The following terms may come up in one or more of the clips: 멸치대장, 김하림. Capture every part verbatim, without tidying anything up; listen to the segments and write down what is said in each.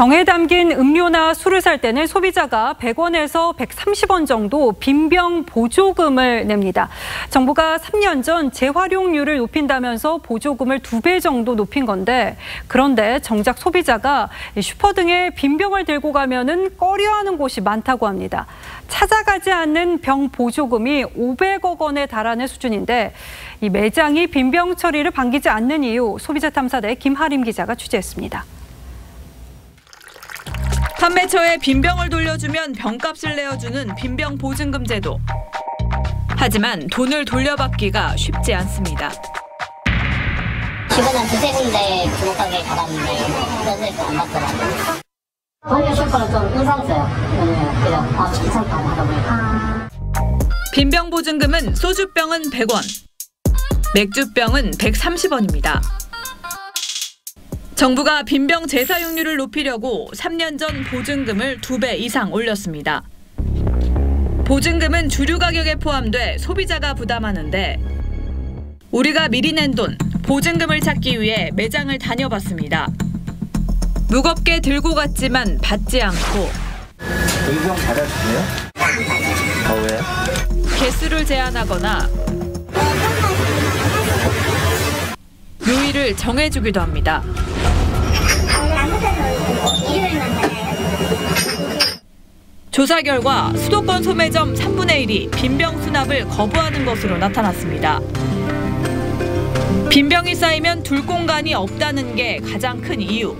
병에 담긴 음료나 술을 살 때는 소비자가 백 원에서 백삼십 원 정도 빈병 보조금을 냅니다. 정부가 삼 년 전 재활용률을 높인다면서 보조금을 두 배 정도 높인 건데, 그런데 정작 소비자가 슈퍼 등에 빈병을 들고 가면은 꺼려하는 곳이 많다고 합니다. 찾아가지 않는 병 보조금이 오백억 원에 달하는 수준인데, 이 매장이 빈병 처리를 반기지 않는 이유, 소비자탐사대 김하림 기자가 취재했습니다. 판매처에 빈병을 돌려주면 병값을 내어주는 빈병 보증금 제도. 하지만 돈을 돌려받기가 쉽지 않습니다. 지금은 두세 군데 부모가게 가봤는데 그런데도 안 받더라고요. 오히려 쇼퍼는 좀 인상했어요. 그냥 아 괜찮다 하다 보니까. 빈병 보증금은 소주병은 백 원, 맥주병은 백삼십 원입니다. 정부가 빈병 재사용률을 높이려고 삼 년 전 보증금을 두 배 이상 올렸습니다. 보증금은 주류 가격에 포함돼 소비자가 부담하는데, 우리가 미리 낸 돈, 보증금을 찾기 위해 매장을 다녀봤습니다. 무겁게 들고 갔지만 받지 않고. 보증금 받아주세요? 아, 왜요? 개수를 제한하거나 요일을 정해주기도 합니다. 조사 결과 수도권 소매점 삼분의 일이 빈병 수납을 거부하는 것으로 나타났습니다. 빈병이 쌓이면 둘 공간이 없다는 게 가장 큰 이유.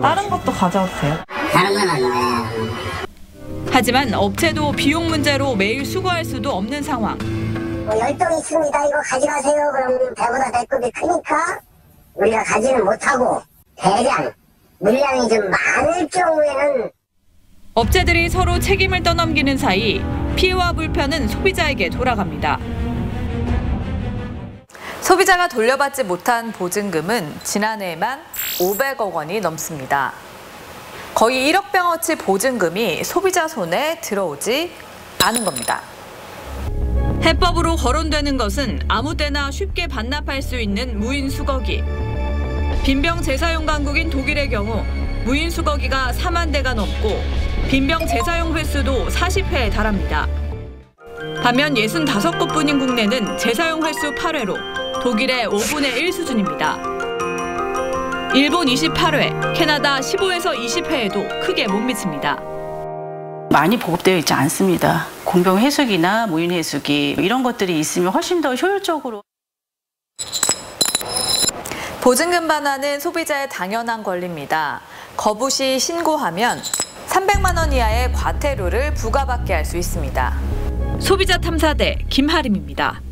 다른 것도 가져오세요. 다른 건 안 나와요. 하지만 업체도 비용 문제로 매일 수거할 수도 없는 상황. 뭐 열동이 있습니다. 이거 가져가세요. 그럼 배보다 배꼽이 크니까 우리가 가지는 못하고 대량, 물량이 좀 많을 경우에는. 업체들이 서로 책임을 떠넘기는 사이 피해와 불편은 소비자에게 돌아갑니다. 소비자가 돌려받지 못한 보증금은 지난해에만 오백억 원이 넘습니다. 거의 일억 병어치 보증금이 소비자 손에 들어오지 않은 겁니다. 해법으로 거론되는 것은 아무 때나 쉽게 반납할 수 있는 무인 수거기. 빈병 재사용 강국인 독일의 경우 무인 수거기가 사만 대가 넘고 빈병 재사용 횟수도 사십 회에 달합니다. 반면 육십오 곳뿐인 국내는 재사용 횟수 팔 회로 독일의 오분의 일 수준입니다. 일본 이십팔 회, 캐나다 십오에서 이십 회에도 크게 못 미칩니다. 많이 보급되어 있지 않습니다. 공병 해수기나 무인 해수기 이런 것들이 있으면 훨씬 더 효율적으로. 보증금 반환은 소비자의 당연한 권리입니다. 거부 시 신고하면 삼백만 원 이하의 과태료를 부과받게 할 수 있습니다. 소비자 탐사대 김하림입니다.